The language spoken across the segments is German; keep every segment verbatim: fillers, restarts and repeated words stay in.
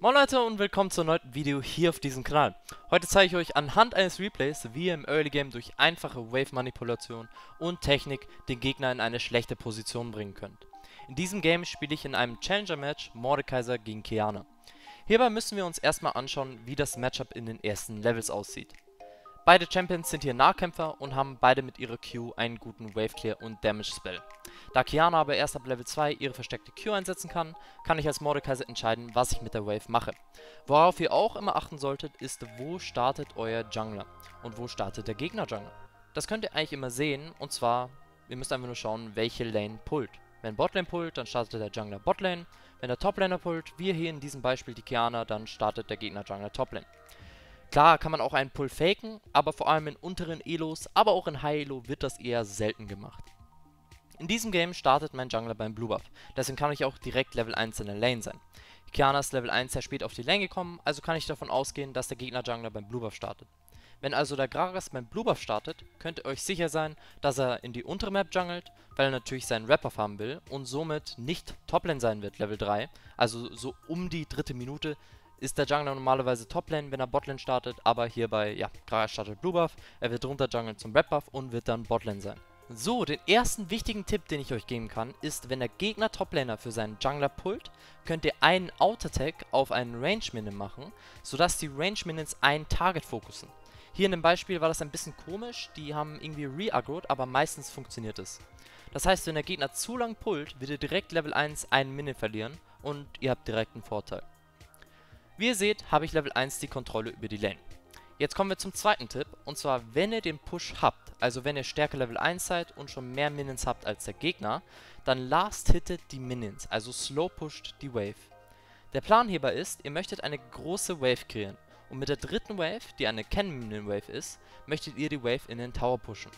Moin Leute und willkommen zu einem neuen Video hier auf diesem Kanal. Heute zeige ich euch anhand eines Replays, wie ihr im Early Game durch einfache Wave Manipulation und Technik den Gegner in eine schlechte Position bringen könnt. In diesem Game spiele ich in einem Challenger Match Mordekaiser gegen Qiyana. Hierbei müssen wir uns erstmal anschauen, wie das Matchup in den ersten Levels aussieht. Beide Champions sind hier Nahkämpfer und haben beide mit ihrer Q einen guten Wave Clear und Damage Spell. Da Qiyana aber erst ab Level zwei ihre versteckte Q einsetzen kann, kann ich als Mordekaiser entscheiden, was ich mit der Wave mache. Worauf ihr auch immer achten solltet, ist, wo startet euer Jungler und wo startet der Gegner Jungler. Das könnt ihr eigentlich immer sehen, und zwar, ihr müsst einfach nur schauen, welche Lane pullt. Wenn Botlane pullt, dann startet der Jungler Botlane, wenn der Toplaner pullt, wie hier in diesem Beispiel die Qiyana, dann startet der Gegner Jungler Toplane. Klar kann man auch einen Pull faken, aber vor allem in unteren Elos, aber auch in High Elo wird das eher selten gemacht. In diesem Game startet mein Jungler beim Blue Buff, deswegen kann ich auch direkt Level eins in der Lane sein. Qiyana ist Level eins sehr spät auf die Lane gekommen, also kann ich davon ausgehen, dass der Gegner Jungler beim Blue Buff startet. Wenn also der Gragas beim Blue Buff startet, könnt ihr euch sicher sein, dass er in die untere Map jungelt, weil er natürlich seinen Rapper farmen will und somit nicht Toplane sein wird, Level drei, also so um die dritte Minute ist der Jungler normalerweise Toplane, wenn er Botlane startet, aber hierbei, ja, Gragas startet Blue Buff, er wird runter jungeln zum Red Buff und wird dann Botlane sein. So, den ersten wichtigen Tipp, den ich euch geben kann, ist, wenn der Gegner Toplaner für seinen Jungler pullt, könnt ihr einen Out-Attack auf einen Range-Minion machen, sodass die Range-Minions ein Target fokussen. Hier in dem Beispiel war das ein bisschen komisch, die haben irgendwie re-aggroed, aber meistens funktioniert es. Das heißt, wenn der Gegner zu lang pullt, wird ihr direkt Level eins einen Minion verlieren und ihr habt direkt einen Vorteil. Wie ihr seht, habe ich Level eins die Kontrolle über die Lane. Jetzt kommen wir zum zweiten Tipp, und zwar, wenn ihr den Push habt, also wenn ihr stärker Level eins seid und schon mehr Minions habt als der Gegner, dann last-hittet die Minions, also slow-pusht die Wave. Der Plan hierbei ist, ihr möchtet eine große Wave kreieren und mit der dritten Wave, die eine Cannon-Minion-Wave ist, möchtet ihr die Wave in den Tower pushen.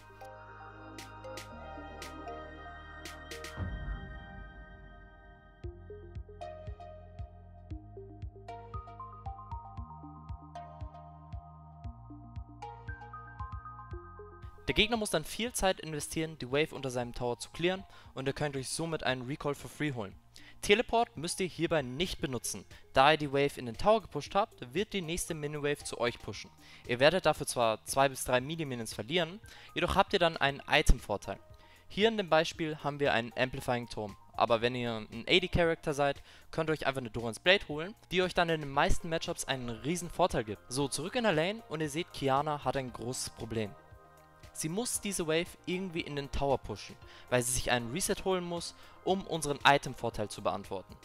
Der Gegner muss dann viel Zeit investieren, die Wave unter seinem Tower zu clearen, und ihr könnt euch somit einen Recall for free holen. Teleport müsst ihr hierbei nicht benutzen, da ihr die Wave in den Tower gepusht habt, wird die nächste Mini-Wave zu euch pushen. Ihr werdet dafür zwar zwei bis drei Mini-Minions verlieren, jedoch habt ihr dann einen Item-Vorteil. Hier in dem Beispiel haben wir einen Amplifying Turm, aber wenn ihr ein A D-Charakter seid, könnt ihr euch einfach eine Dorans Blade holen, die euch dann in den meisten Matchups einen riesen Vorteil gibt. So, zurück in der Lane und ihr seht, Qiyana hat ein großes Problem. Sie muss diese Wave irgendwie in den Tower pushen, weil sie sich einen Reset holen muss, um unseren Item-Vorteil zu beantworten.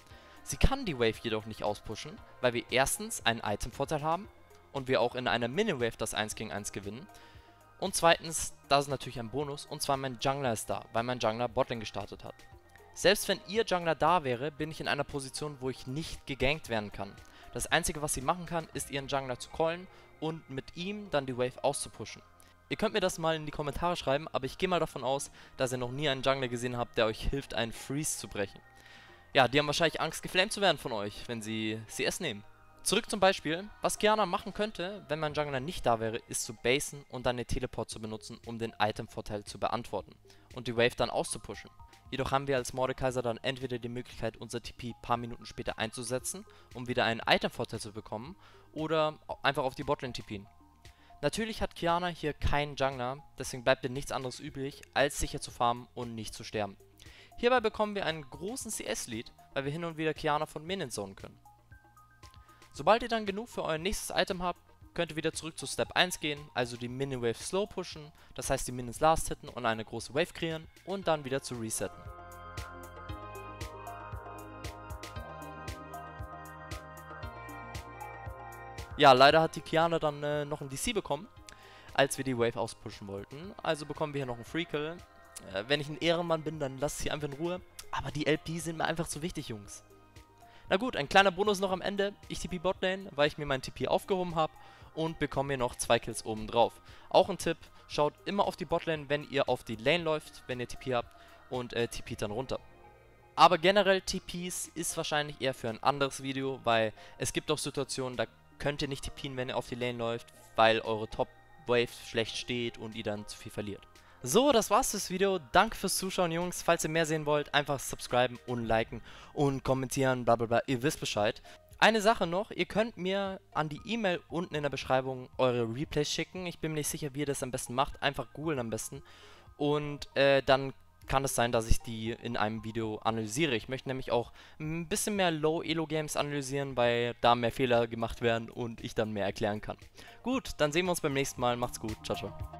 Sie kann die Wave jedoch nicht auspushen, weil wir erstens einen Item-Vorteil haben und wir auch in einer Mini-Wave das eins gegen eins gewinnen. Und zweitens, das ist natürlich ein Bonus, und zwar mein Jungler ist da, weil mein Jungler Botlane gestartet hat. Selbst wenn ihr Jungler da wäre, bin ich in einer Position, wo ich nicht gegankt werden kann. Das einzige, was sie machen kann, ist ihren Jungler zu callen und mit ihm dann die Wave auszupushen. Ihr könnt mir das mal in die Kommentare schreiben, aber ich gehe mal davon aus, dass ihr noch nie einen Jungler gesehen habt, der euch hilft, einen Freeze zu brechen. Ja, die haben wahrscheinlich Angst, geflamed zu werden von euch, wenn sie C S nehmen. Zurück zum Beispiel, was Qiyana machen könnte, wenn mein Jungler nicht da wäre, ist zu basen und dann den Teleport zu benutzen, um den Item-Vorteil zu beantworten und die Wave dann auszupushen. Jedoch haben wir als Mordekaiser dann entweder die Möglichkeit, unser T P ein paar Minuten später einzusetzen, um wieder einen Item-Vorteil zu bekommen, oder einfach auf die Botlane T P'n. Natürlich hat Qiyana hier keinen Jungler, deswegen bleibt ihr nichts anderes übrig, als sicher zu farmen und nicht zu sterben. Hierbei bekommen wir einen großen C S-Lead, weil wir hin und wieder Qiyana von Minions zonen können. Sobald ihr dann genug für euer nächstes Item habt, könnt ihr wieder zurück zu Step eins gehen, also die Mini-Wave slow pushen, das heißt die Minions last hitten und eine große Wave kreieren und dann wieder zu resetten. Ja, leider hat die Qiyana dann äh, noch ein D C bekommen, als wir die Wave auspushen wollten. Also bekommen wir hier noch einen Freakle. Äh, wenn ich ein Ehrenmann bin, dann lasst sie einfach in Ruhe. Aber die L P sind mir einfach zu wichtig, Jungs. Na gut, ein kleiner Bonus noch am Ende. Ich T P Botlane, weil ich mir meinen T P aufgehoben habe, und bekomme hier noch zwei Kills oben drauf. Auch ein Tipp, schaut immer auf die Botlane, wenn ihr auf die Lane läuft, wenn ihr T P habt, und äh, T P't dann runter. Aber generell T P's ist wahrscheinlich eher für ein anderes Video, weil es gibt auch Situationen, da könnt ihr nicht T P'n, wenn ihr auf die Lane läuft, weil eure Top-Wave schlecht steht und ihr dann zu viel verliert. So, das war's fürs Video. Danke fürs Zuschauen, Jungs. Falls ihr mehr sehen wollt, einfach subscriben und liken und kommentieren, blablabla. Ihr wisst Bescheid. Eine Sache noch, ihr könnt mir an die E-Mail unten in der Beschreibung eure Replays schicken. Ich bin mir nicht sicher, wie ihr das am besten macht. Einfach googeln am besten. Und äh, dann kann es sein, dass ich die in einem Video analysiere. Ich möchte nämlich auch ein bisschen mehr Low-Elo-Games analysieren, weil da mehr Fehler gemacht werden und ich dann mehr erklären kann. Gut, dann sehen wir uns beim nächsten Mal. Macht's gut. Ciao, ciao.